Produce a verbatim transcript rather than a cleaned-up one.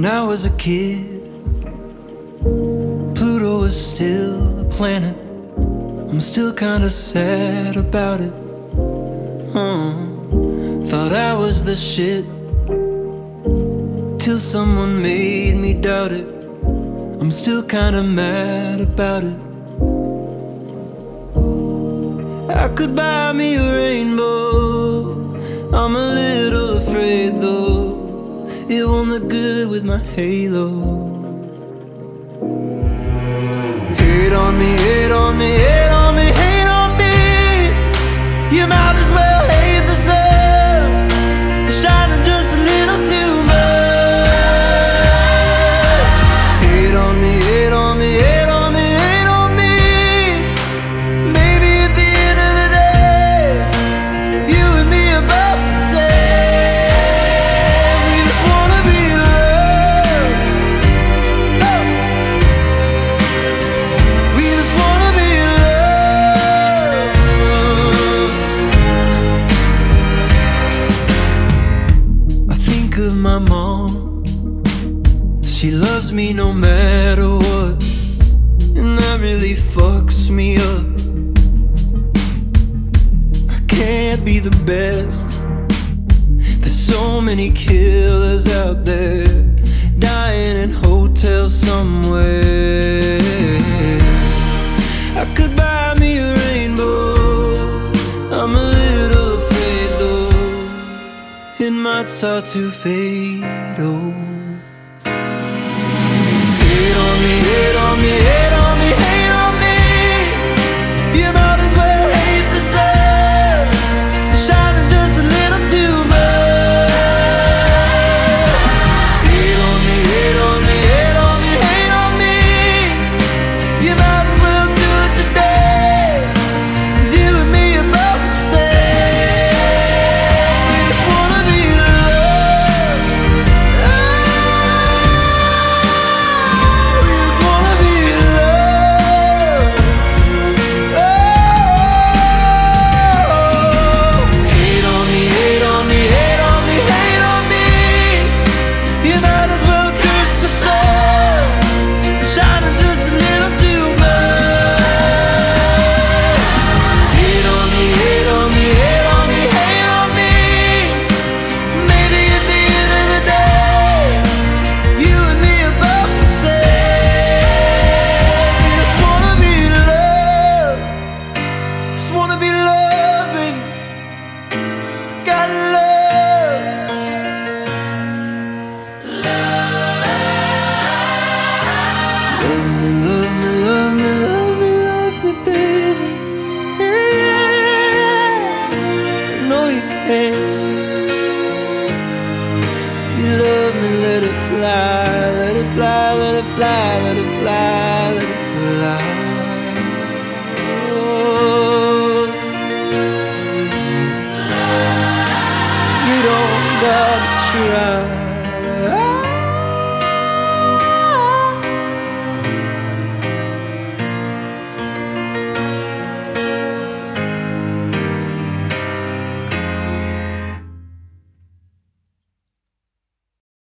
When I was a kid, Pluto was still a planet. I'm still kinda sad about it. uh, Thought I was the shit till someone made me doubt it. I'm still kinda mad about it. I could buy me a rainbow. I'm a little afraid though, it won't look good with my halo. Hate on me, hate on me, hate on me, hate on me. You might as well hate the sun for shining just a little too much. Hate on me, hate on me, hate on me, hate on me. Maybe at the end of the day, you and me are both the same. We just wanna be loved. Oh. We just wanna be loved. I think of my mom. She loves me no matter what, and that really fucks me up. I can't be the best. There's so many killers out there, dying in hotels somewhere. I could buy me a rainbow. I'm a little afraid though, it might start to fade away. Hate on me, hate on me, hate on me.